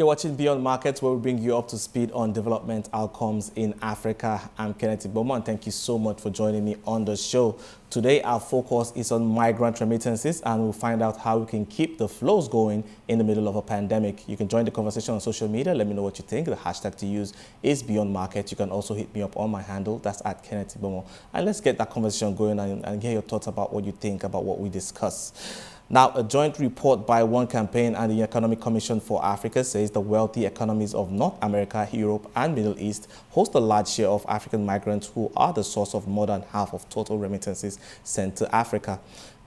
You're watching Beyond Markets, where we bring you up to speed on development outcomes in Africa. I'm Kennedy Bomo, and thank you so much for joining me on the show. Today, our focus is on migrant remittances, and we'll find out how we can keep the flows going in the middle of a pandemic. You can join the conversation on social media. Let me know what you think. The hashtag to use is Beyond Markets. You can also hit me up on my handle. That's at Kennedy Bomo. And let's get that conversation going and hear your thoughts about what you think about what we discuss. Now, a joint report by One Campaign and the Economic Commission for Africa says the wealthy economies of North America, Europe, and Middle East host a large share of African migrants who are the source of more than half of total remittances sent to Africa.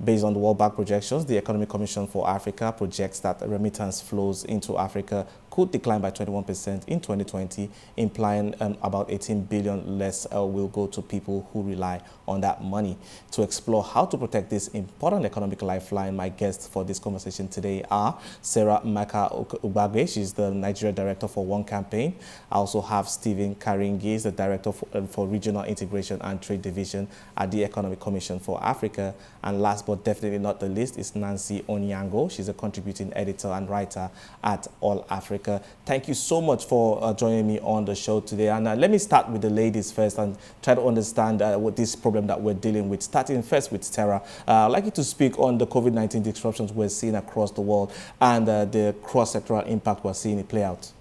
Based on the World Bank projections, the Economic Commission for Africa projects that remittance flows into Africa could decline by 21% in 2020, implying about 18 billion less will go to people who rely on that money. To explore how to protect this important economic lifeline, my guests for this conversation today are Serah Makka-Ugbabe. She's the Nigeria director for One Campaign. I also have Stephen Karingi, the director for Regional Integration and Trade Division at the Economic Commission for Africa. And last but definitely not the least is Nancy Onyango. She's a contributing editor and writer at All Africa. Thank you so much for joining me on the show today. And let me start with the ladies first and try to understand what this problem that we're dealing with. Starting first with Sarah, I'd like you to speak on the COVID-19 disruptions we're seeing across the world and the cross-sectoral impact we're seeing it play out.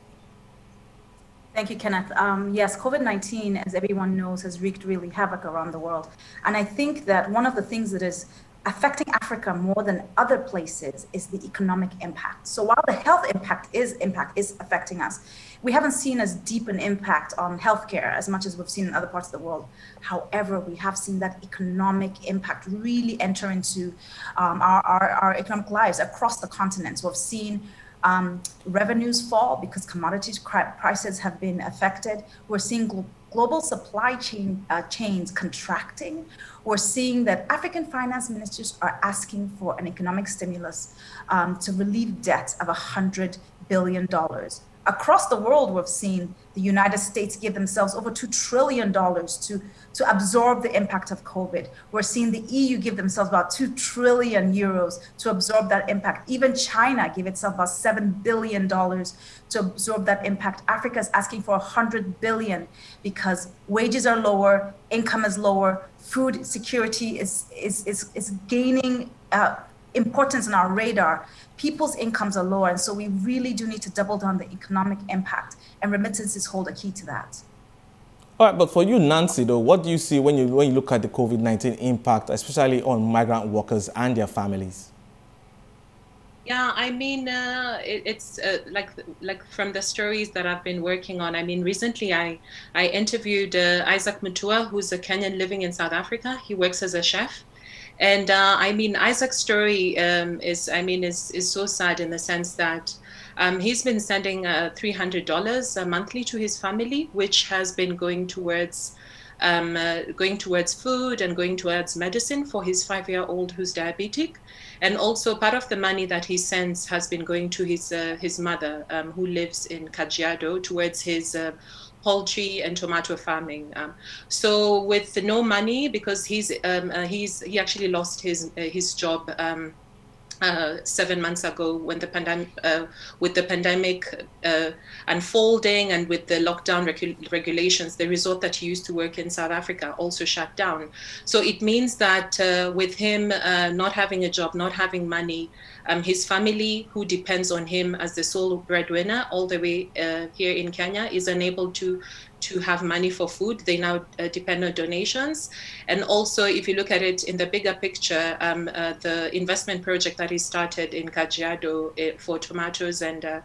Thank you, Kenneth. Yes, COVID-19, as everyone knows, has wreaked really havoc around the world. And I think that one of the things that is affecting Africa more than other places is the economic impact. So while the health impact is affecting us, we haven't seen as deep an impact on healthcare as much as we've seen in other parts of the world. However, we have seen that economic impact really enter into our economic lives across the continents. We've seen revenues fall because commodity prices have been affected. We're seeing global supply chain chains contracting. We're seeing that African finance ministers are asking for an economic stimulus to relieve debt of $100 billion. Across the world, we've seen the United States give themselves over $2 trillion to absorb the impact of COVID. We're seeing the EU give themselves about 2 trillion euros to absorb that impact. Even China gave itself about $7 billion to absorb that impact. Africa is asking for $100 billion because wages are lower, income is lower, food security is gaining importance on our radar. People's incomes are lower, and so we really do need to double down the economic impact, and remittances hold a key to that. All right, but for you, Nancy, though, what do you see when you look at the COVID-19 impact, especially on migrant workers and their families? Yeah, I mean, it's like from the stories that I've been working on. I mean, recently I interviewed Isaac Mutua, who's a Kenyan living in South Africa. He works as a chef. And I mean, Isaac's story is so sad in the sense that he's been sending $300 monthly to his family, which has been going towards food and going towards medicine for his 5-year-old who's diabetic. And also part of the money that he sends has been going to his mother, who lives in Kajiado, towards his poultry and tomato farming. So with no money, because he actually lost his job 7 months ago when the pandemic unfolding, and with the lockdown regulations, the resort that he used to work in South Africa also shut down. So it means that with him not having a job, not having money, his family, who depends on him as the sole breadwinner all the way here in Kenya, is unable to have money for food. They now depend on donations. And also, if you look at it in the bigger picture, the investment project that is started in Kajiado for tomatoes and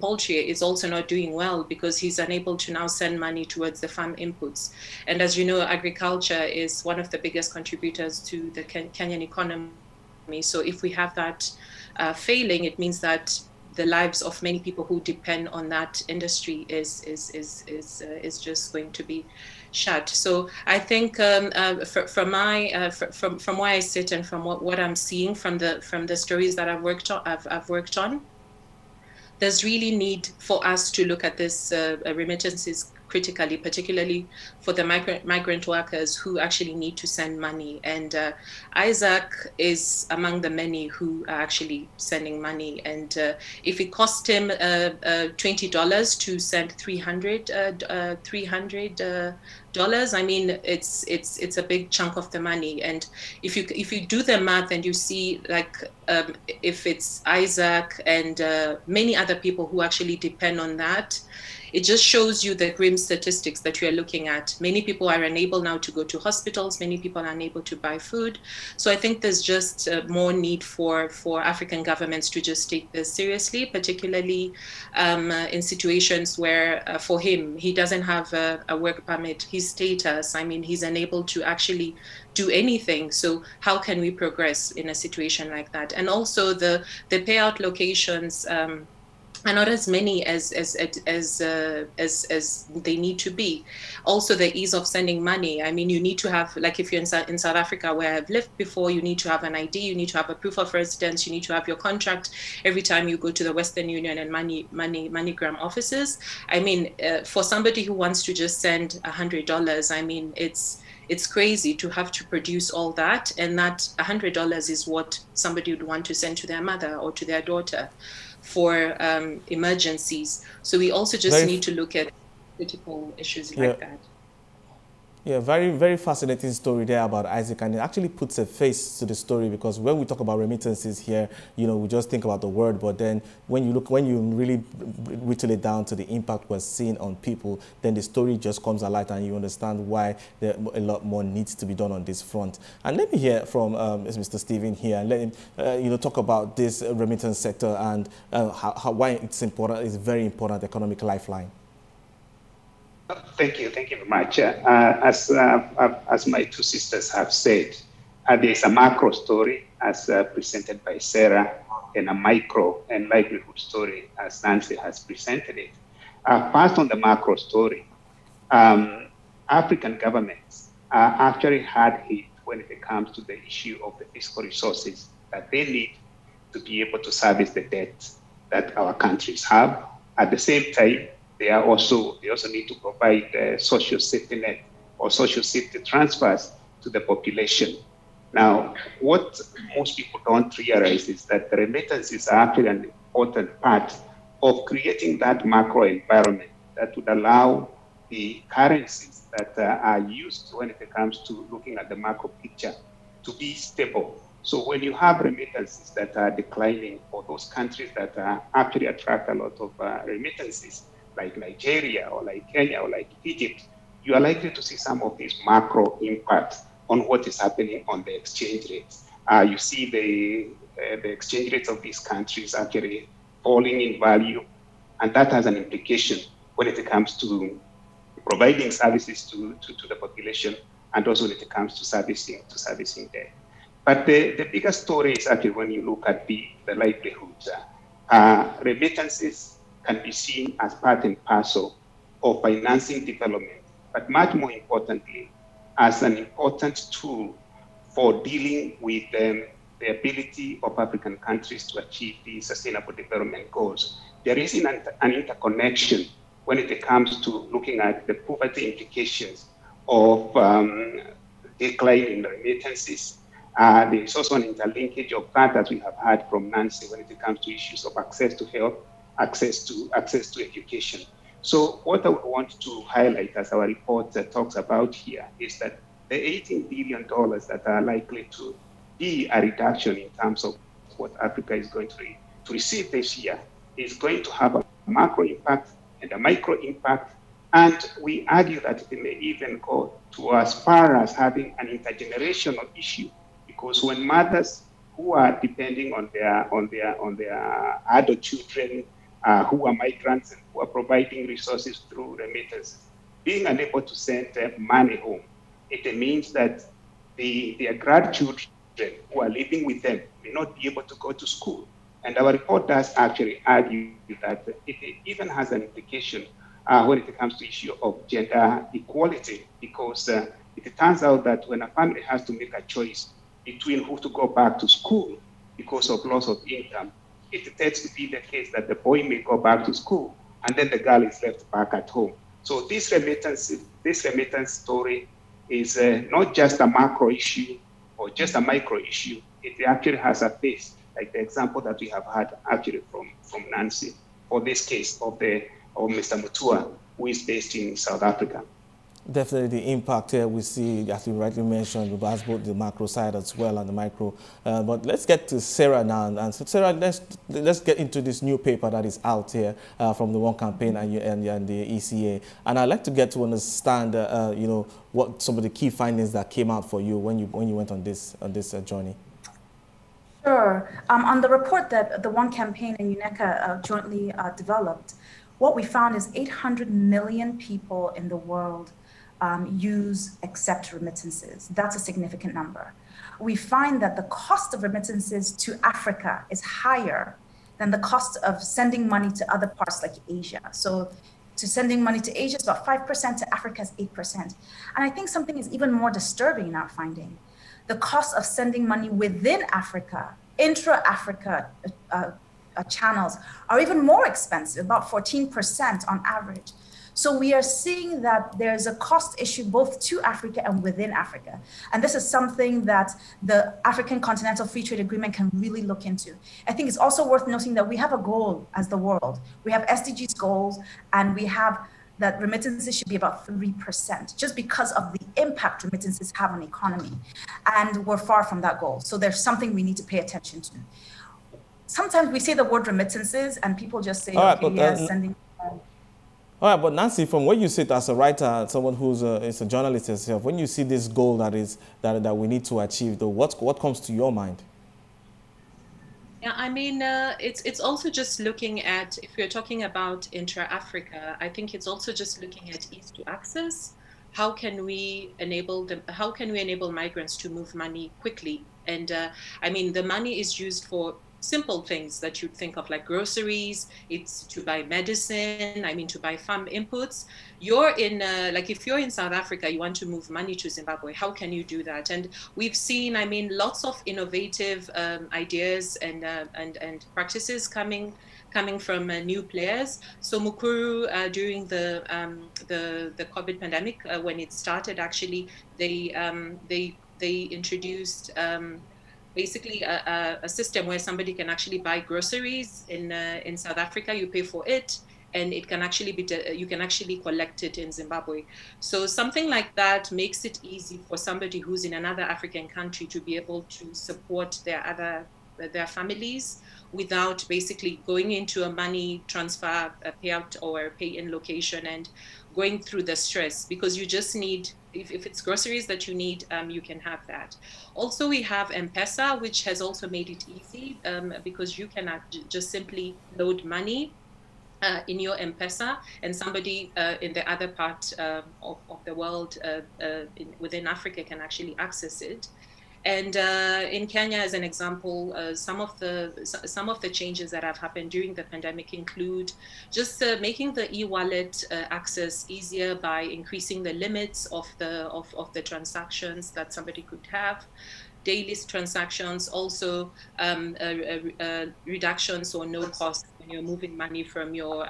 poultry is also not doing well, because he's unable to now send money towards the farm inputs. And as you know, agriculture is one of the biggest contributors to the Kenyan economy. So if we have that failing, it means that the lives of many people who depend on that industry is just going to be shut. So I think from where I sit and from what I'm seeing from the stories that I've worked on, there's really need for us to look at this remittances critically, particularly for the migrant workers who actually need to send money. And Isaac is among the many who are actually sending money. And if it cost him $20 to send $300, I mean, it's a big chunk of the money. And if you do the math and you see, like, if it's Isaac and many other people who actually depend on that, it just shows you the grim statistics that we are looking at. Many people are unable now to go to hospitals. Many people are unable to buy food. So I think there's just more need for African governments to just take this seriously, particularly in situations where, for him, he doesn't have a work permit. His status, I mean, he's unable to actually do anything. So how can we progress in a situation like that? And also the payout locations are not as many as they need to be. Also, the ease of sending money. I mean, you need to have, like, if you're in South Africa, where I've lived before, you need to have an ID, you need to have a proof of residence, you need to have your contract every time you go to the Western Union and MoneyGram offices. I mean, for somebody who wants to just send $100, I mean, it's crazy to have to produce all that, and that $100 is what somebody would want to send to their mother or to their daughter for emergencies. So we also just need to look at critical issues like that. Yeah, very, very fascinating story there about Isaac, and it actually puts a face to the story, because when we talk about remittances here, you know, we just think about the word, but then when you really whittle it down to the impact we're seeing on people, then the story just comes alive, and you understand why there a lot more needs to be done on this front. And let me hear from Mr. Stephen here, and let him, you know, talk about this remittance sector and why it's important. It's very important economic lifeline. Thank you very much. As my two sisters have said, there is a macro story as presented by Sarah, and a micro and livelihood story as Nancy has presented it. First, on the macro story, African governments are actually hard hit when it comes to the issue of the fiscal resources that they need to be able to service the debt that our countries have. At the same time, They also need to provide social safety net or social safety transfers to the population. Now, what most people don't realize is that the remittances are actually an important part of creating that macro environment that would allow the currencies that are used when it comes to looking at the macro picture to be stable. So when you have remittances that are declining, or those countries that actually attract a lot of remittances, like Nigeria or like Kenya or like Egypt, you are likely to see some of these macro impacts on what is happening on the exchange rates. You see the exchange rates of these countries actually falling in value, and that has an implication when it comes to providing services to the population, and also when it comes to servicing debt. But the bigger story is actually when you look at the livelihoods. Remittances can be seen as part and parcel of financing development, but much more importantly, as an important tool for dealing with the ability of African countries to achieve the sustainable development goals. There is an interconnection when it comes to looking at the poverty implications of decline in remittances. There is also an interlinkage of that we have heard from Nancy when it comes to issues of access to health, access to education. So what I would want to highlight, as our report talks about here, is that the $18 billion that are likely to be a reduction in terms of what Africa is going to receive this year is going to have a macro impact and a micro impact. And we argue that it may even go to as far as having an intergenerational issue, because when mothers who are depending on their adult children, who are migrants and who are providing resources through remittances, being unable to send money home, it means that their grandchildren who are living with them may not be able to go to school. And our report does actually argue that it even has an implication when it comes to issue of gender equality, because it turns out that when a family has to make a choice between who to go back to school because of loss of income, it tends to be the case that the boy may go back to school and then the girl is left back at home. So this remittance story is not just a macro issue or just a micro issue. It actually has a face, like the example that we have had actually from Nancy, for this case of Mr. Mutua, who is based in South Africa. Definitely the impact here we see, as you rightly mentioned, about both the macro side as well and the micro. But let's get to Serah now. And so Serah, let's get into this new paper that is out here from the One Campaign and the ECA. And I'd like to get to understand, you know, what some of the key findings that came out for you when you went on this journey. Sure. On the report that the One Campaign and UNECA jointly developed, what we found is 800 million people in the world use, accept remittances. That's a significant number. We find that the cost of remittances to Africa is higher than the cost of sending money to other parts like Asia. So to sending money to Asia is about 5%, to Africa is 8%. And I think something is even more disturbing in our finding. The cost of sending money within Africa, intra-Africa channels are even more expensive, about 14% on average. So we are seeing that there's a cost issue both to Africa and within Africa. And this is something that the African Continental Free Trade Agreement can really look into. I think it's also worth noting that we have a goal as the world. We have SDGs goals, and we have that remittances should be about 3%, just because of the impact remittances have on the economy. And we're far from that goal. So there's something we need to pay attention to. Sometimes we say the word remittances and people just say, right, okay, yes, sending. All right, but Nancy, from where you sit as a writer, someone who's a journalist yourself, when you see this goal that we need to achieve, though, what comes to your mind? Yeah, I mean, it's also just looking at, if we're talking about intra-Africa, I think it's also just looking at ease to access. How can we enable them? How can we enable migrants to move money quickly? And I mean, the money is used for simple things that you'd think of, like groceries. It's to buy medicine, I mean, to buy farm inputs. You're in, like if you're in South Africa, you want to move money to Zimbabwe, how can you do that? And we've seen, I mean, lots of innovative ideas and practices coming from new players. So Mukuru, during the COVID pandemic, when it started, actually, they introduced basically a system where somebody can actually buy groceries in South Africa. You pay for it, and it can actually be you can actually collect it in Zimbabwe. So something like that makes it easy for somebody who's in another African country to be able to support their families without basically going into a money transfer, a payout or a pay-in location and going through the stress, because you just need, if it's groceries that you need, you can have that. Also, we have M-Pesa, which has also made it easy because you can just simply load money in your M-Pesa, and somebody in the other part of the world within Africa can actually access it. And in Kenya, as an example, some of the changes that have happened during the pandemic include just making the e-wallet access easier by increasing the limits of the transactions that somebody could have. Daily transactions, also reductions or no cost when you're moving money from your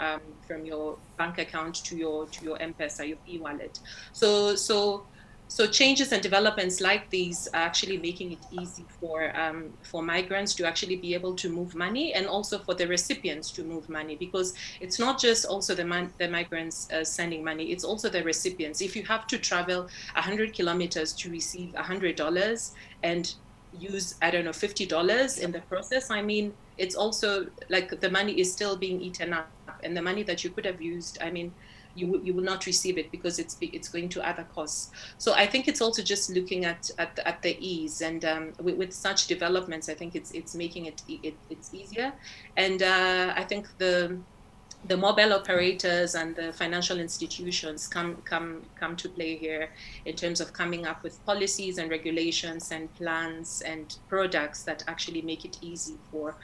bank account to your M-Pesa, your e-wallet. So changes and developments like these are actually making it easy for migrants to actually be able to move money, and also for the recipients to move money, because it's not just also the migrants sending money, it's also the recipients. If you have to travel 100 kilometers to receive $100 and use, I don't know, $50 in the process, I mean, it's also like the money is still being eaten up, and the money that you could have used, I mean, you will not receive it because it's going to other costs. So I think it's also just looking at the ease, and with such developments, I think it's making it's easier. And I think the mobile operators and the financial institutions come to play here in terms of coming up with policies and regulations and plans and products that actually make it easy for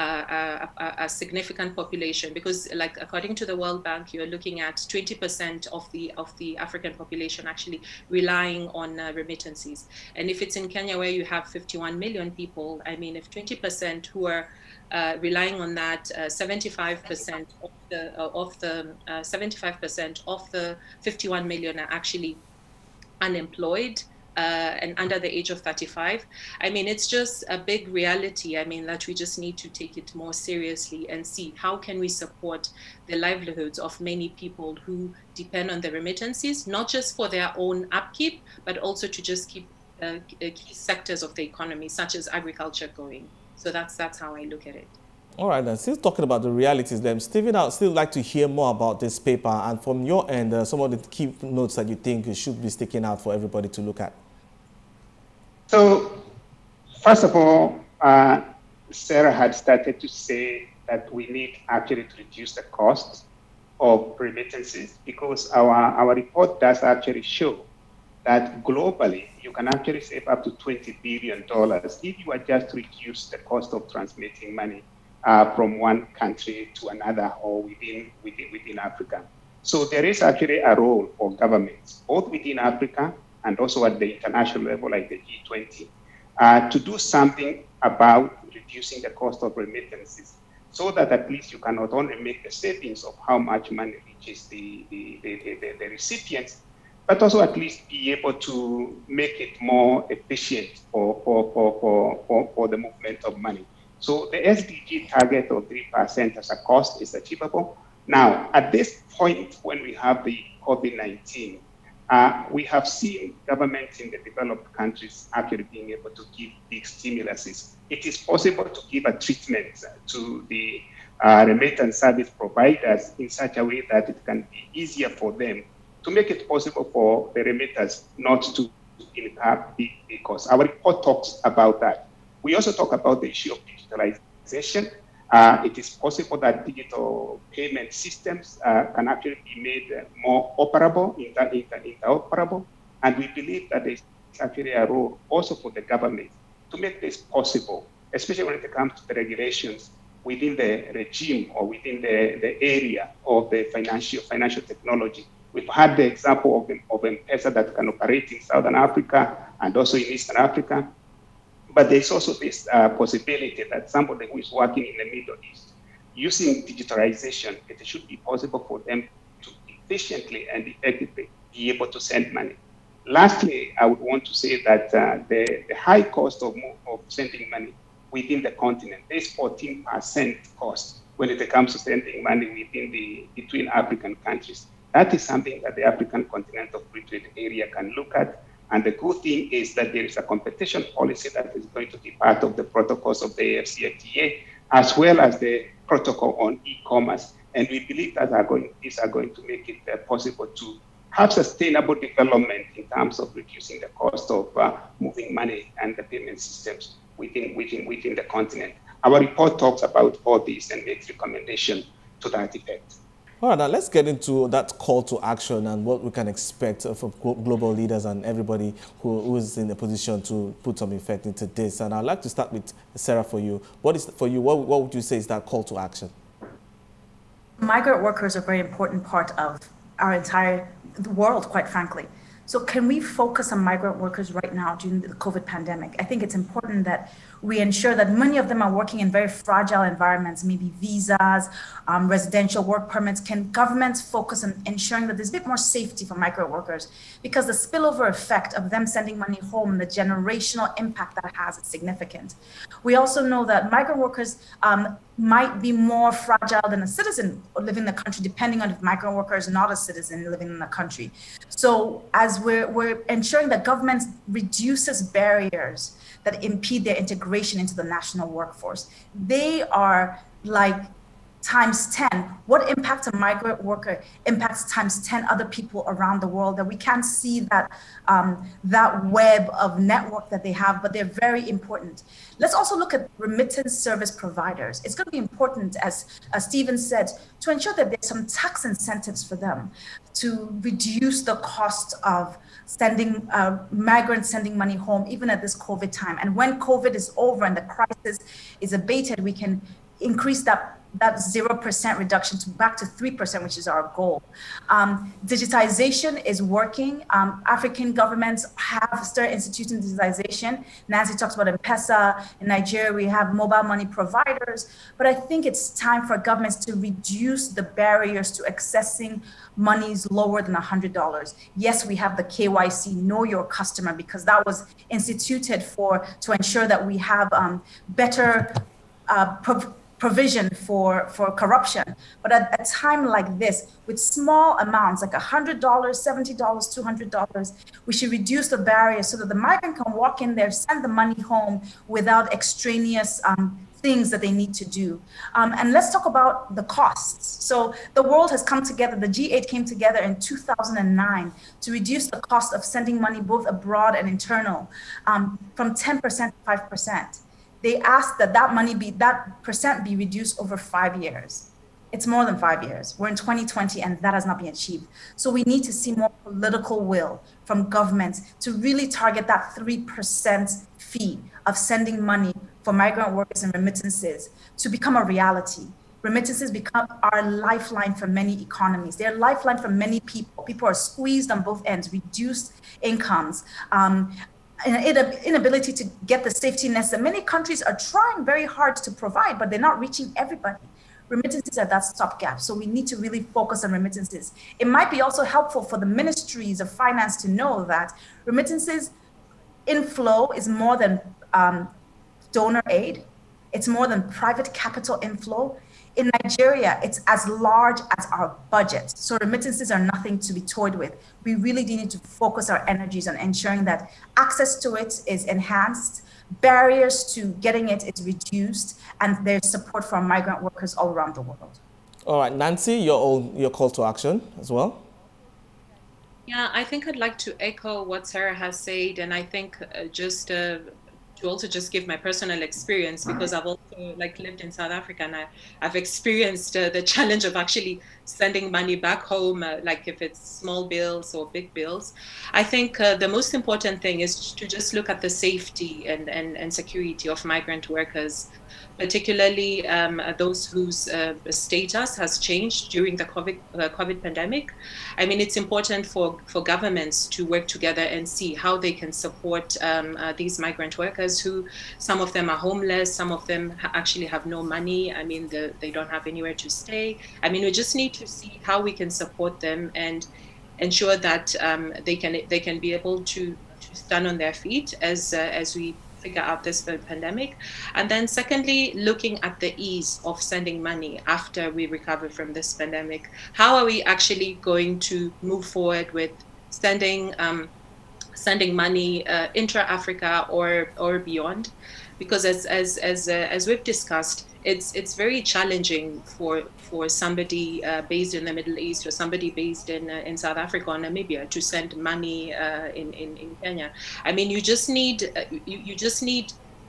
a significant population, because, like, according to the World Bank, you're looking at 20% of the African population actually relying on remittances. And if it's in Kenya, where you have 51 million people, I mean, if 20% who are relying on that 75% of the 75% of the 51 million are actually unemployed and under the age of 35. I mean, it's just a big reality. I mean, that we just need to take it more seriously and see how can we support the livelihoods of many people who depend on the remittances, not just for their own upkeep, but also to just keep key sectors of the economy, such as agriculture, going. So that's how I look at it. All right, then, since talking about the realities then, Stephen, I'd still like to hear more about this paper, and from your end, some of the key notes that you think should be sticking out for everybody to look at. So, first of all, Sarah had started to say that we need actually to reduce the cost of remittances, because our report does actually show that globally, you can actually save up to $20 billion if you are just reduce the cost of transmitting money from one country to another or within Africa. So there is actually a role for governments, both within Africa and also at the international level, like the G20, to do something about reducing the cost of remittances, so that at least you can not only make the savings of how much money reaches the recipients, but also at least be able to make it more efficient for the movement of money. So the SDG target of 3% as a cost is achievable. Now, at this point, when we have the COVID-19, we have seen governments in the developed countries actually being able to give big stimuluses. It is possible to give a treatment to the remittance service providers in such a way that it can be easier for them to make it possible for the remitters not to incur big costs. Our report talks about that. We also talk about the issue of digitalization. It is possible that digital payment systems can actually be made more operable, interoperable, and we believe that there is actually a role also for the government to make this possible, especially when it comes to the regulations within the regime or within the area of the financial technology. We've had the example of M-Pesa that can operate in Southern Africa and also in Eastern Africa. But there's also this possibility that somebody who is working in the Middle East, using digitalization, it should be possible for them to efficiently and effectively be able to send money. Lastly, I would want to say that the high cost of sending money within the continent, there's 14% cost when it comes to sending money within between African countries. That is something that the African Continental Free Trade Area can look at. And the good thing is that there is a competition policy that is going to be part of the protocols of the AFCFTA, as well as the protocol on e-commerce. And we believe that these are going to make it possible to have sustainable development in terms of reducing the cost of moving money and the payment systems within the continent. Our report talks about all these and makes recommendations to that effect. All right, now let's get into that call to action and what we can expect from global leaders and everybody who is in a position to put some effect into this. And I'd like to start with Sarah for you. What would you say is that call to action? Migrant workers are a very important part of our entire world, quite frankly. So can we focus on migrant workers right now during the COVID pandemic? I think it's important that we ensure that many of them are working in very fragile environments, maybe visas, residential work permits. Can governments focus on ensuring that there's a bit more safety for migrant workers? Because the spillover effect of them sending money home, the generational impact that has is significant. We also know that migrant workers might be more fragile than a citizen living in the country, depending on if migrant worker is not a citizen living in the country. So as we're ensuring that government reduces barriers that impede their integration into the national workforce, they are like times 10. What impacts a migrant worker impacts times 10 other people around the world, that we can't see that that web of network that they have, but they're very important. Let's also look at remittance service providers. It's going to be important, as Stephen said, to ensure that there's some tax incentives for them to reduce the cost of sending migrants sending money home, even at this COVID time. And when COVID is over and the crisis is abated, we can increase that that 0% reduction to back to 3%, which is our goal. Digitization is working. African governments have started instituting digitization. Nancy talks about M-Pesa. In Nigeria, we have mobile money providers. But I think it's time for governments to reduce the barriers to accessing monies lower than $100. Yes, we have the KYC, Know Your Customer, because that was instituted to ensure that we have better provision for corruption. But at a time like this, with small amounts like $100, $70, $200, we should reduce the barriers so that the migrant can walk in there, send the money home without extraneous things that they need to do. And let's talk about the costs. So the world has come together, the G8 came together in 2009 to reduce the cost of sending money both abroad and internal from 10% to 5%. They asked that percent be reduced over 5 years. It's more than 5 years. We're in 2020 and that has not been achieved. So we need to see more political will from governments to really target that 3% fee of sending money for migrant workers and remittances to become a reality. Remittances are lifeline for many economies. They're lifeline for many people. People are squeezed on both ends, reduced incomes, inability to get the safety nets that many countries are trying very hard to provide, but they're not reaching everybody. Remittances are that stopgap, so we need to really focus on remittances. It might be also helpful for the ministries of finance to know that remittances inflow is more than donor aid. It's more than private capital inflow. In Nigeria, it's as large as our budget. So remittances are nothing to be toyed with. We really do need to focus our energies on ensuring that access to it is enhanced, barriers to getting it is reduced, and there's support for migrant workers all around the world. All right, Nancy, your call to action as well. Yeah, I think I'd like to echo what Sarah has said, and I think to also just give my personal experience, because I've also lived in South Africa and I've experienced the challenge of actually sending money back home, if it's small bills or big bills. I think the most important thing is to just look at the safety and security of migrant workers, particularly those whose status has changed during the COVID pandemic. I mean, it's important for governments to work together and see how they can support these migrant workers who, some of them are homeless, some of them actually have no money. I mean, they don't have anywhere to stay. I mean, we just need to see how we can support them and ensure that they can be able to stand on their feet as we figure out this pandemic. And then secondly, looking at the ease of sending money after we recover from this pandemic. How are we actually going to move forward with sending money intra-Africa or beyond? Because as we've discussed, it's very challenging for somebody based in the Middle East or somebody based in South Africa or Namibia to send money in Kenya. I mean, you just need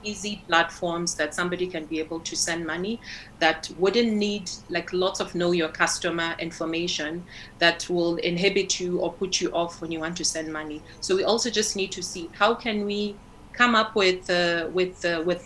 easy platforms that somebody can be able to send money that wouldn't need lots of know your customer information that will inhibit you or put you off when you want to send money. So we also just need to see how can we come up with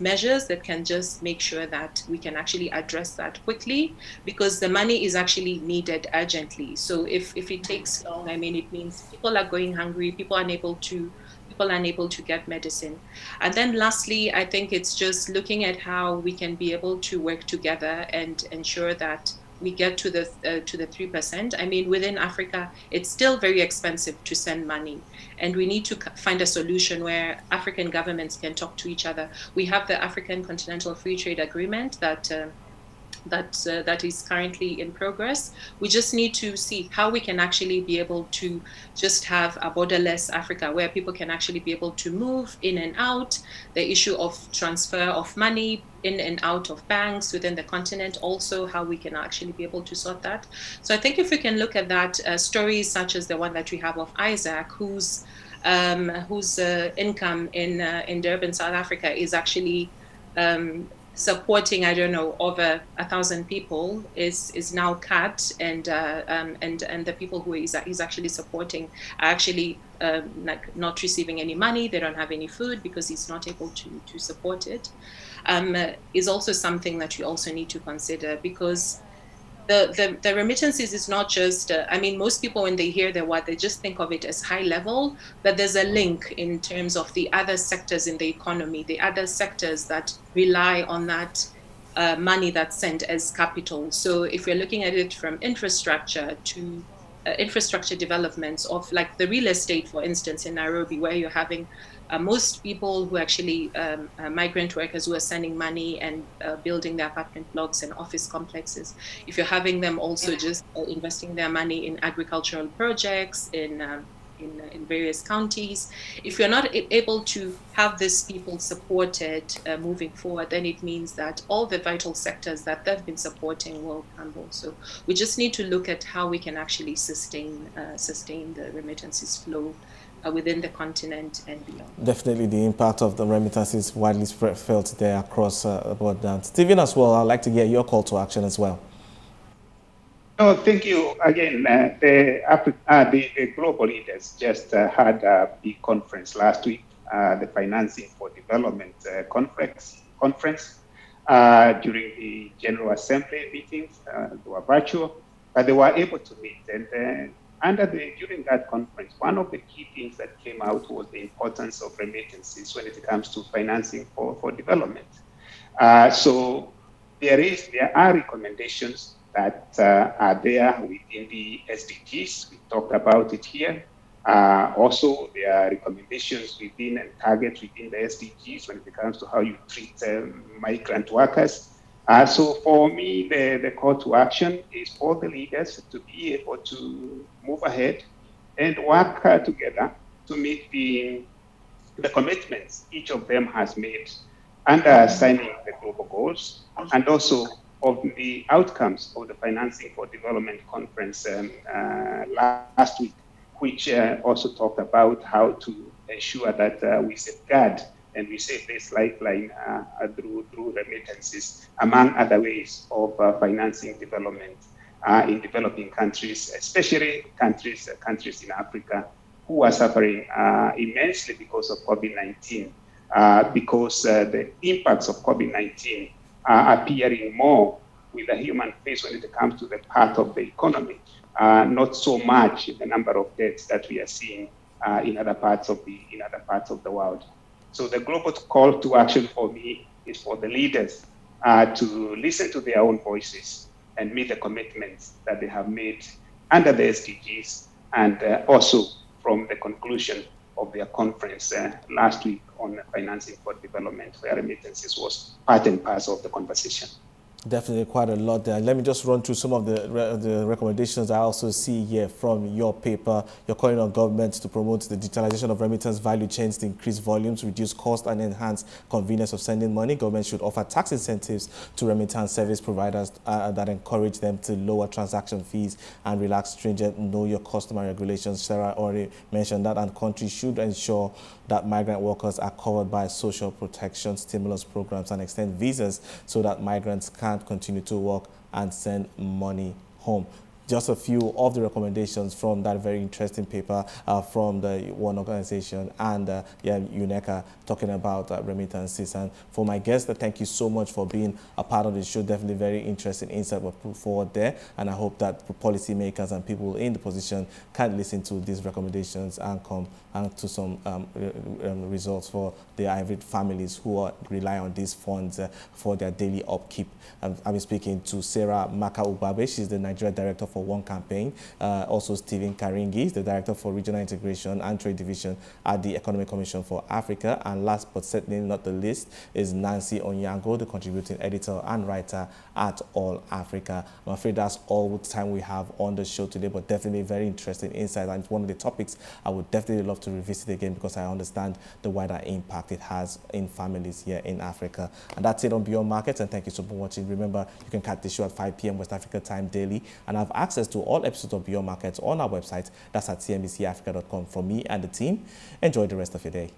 measures that can just make sure that we can actually address that quickly, because the money is actually needed urgently. So if it takes long, I mean, it means people are going hungry, people are unable to get medicine. And then lastly, I think it's just looking at how we can be able to work together and ensure that we get to the 3%. I mean, within Africa, it's still very expensive to send money, and we need to find a solution where African governments can talk to each other. We have the African Continental Free Trade Agreement that is currently in progress. We just need to see how we can actually be able to just have a borderless Africa where people can actually be able to move in and out. The issue of transfer of money in and out of banks within the continent, also how we can actually be able to sort that. So I think if we can look at that, stories such as the one that we have of Isaac, whose income in Durban, South Africa is actually supporting, I don't know, over 1,000 people is now cut, and the people who he's actually supporting are actually like not receiving any money. They don't have any food because he's not able to support it. Is also something that you also need to consider, because the remittances is not just, I mean, most people when they hear the word, they just think of it as high level, but there's a link in terms of the other sectors in the economy, the other sectors that rely on that money that's sent as capital. So if we're looking at it from infrastructure to infrastructure developments of like the real estate, for instance, in Nairobi, where you're having most people who actually migrant workers who are sending money and building their apartment blocks and office complexes. If you're having them also just investing their money in agricultural projects in various counties, if you're not able to have these people supported moving forward, then it means that all the vital sectors that they've been supporting will crumble. So we just need to look at how we can actually sustain the remittances flow within the continent and beyond. Definitely the impact of the remittances is widely felt there across the board. Stephen, as well, I'd like to hear your call to action as well. No, thank you. Again, the global leaders just had a big conference last week, the Financing for Development conference during the General Assembly meetings. They were virtual, but they were able to meet. And during that conference, one of the key things that came out was the importance of remittances when it comes to financing for development. So there are recommendations that are there within the SDGs. We talked about it here. Also, there are recommendations within and targets within the SDGs when it comes to how you treat migrant workers. So for me, the call to action is for the leaders to be able to move ahead and work together to meet the commitments each of them has made under signing the global goals, and also of the outcomes of the Financing for Development conference last week, which also talked about how to ensure that we safeguard and we save this lifeline through remittances, among other ways of financing development in developing countries, especially countries in Africa who are suffering immensely because of COVID-19, because the impacts of COVID-19 are appearing more with the human face when it comes to the part of the economy, not so much the number of deaths that we are seeing in other parts of the world. So the global call to action for me is for the leaders to listen to their own voices and meet the commitments that they have made under the SDGs, and also from the conclusion of their conference last week on financing for development, where remittances was part and parcel of the conversation. Definitely quite a lot there. Let me just run through some of the recommendations I also see here from your paper. You're calling on governments to promote the digitalization of remittance value chains to increase volumes, reduce cost, and enhance convenience of sending money. Governments should offer tax incentives to remittance service providers that encourage them to lower transaction fees and relax stringent know your customer regulations. Sarah already mentioned that, and countries should ensure that migrant workers are covered by social protection, stimulus programs, and extend visas so that migrants can continue to work and send money home. Just a few of the recommendations from that very interesting paper from the One Organization and UNECA, talking about remittances. And for my guests, thank you so much for being a part of the show. Definitely very interesting insight was put forward there. And I hope that policymakers and people in the position can listen to these recommendations and come to some results for the immigrant families who are, rely on these funds for their daily upkeep. I'm speaking to Serah Makka-Ugbabe. She's the Nigerian Director for One Campaign. Also, Stephen Karingi is the Director for Regional Integration and Trade Division at the Economic Commission for Africa. And last but certainly not the least is Nancy Onyango, the contributing editor and writer at All Africa. I'm afraid that's all the time we have on the show today, but definitely very interesting insight. And it's one of the topics I would definitely love to revisit again, because I understand the wider impact it has in families here in Africa. And that's it on Beyond Markets, and thank you so much for watching. Remember, you can catch the show at 5 p.m. West Africa time daily, and have access to all episodes of Beyond Markets on our website. That's at cnbcafrica.com. From me and the team, enjoy the rest of your day.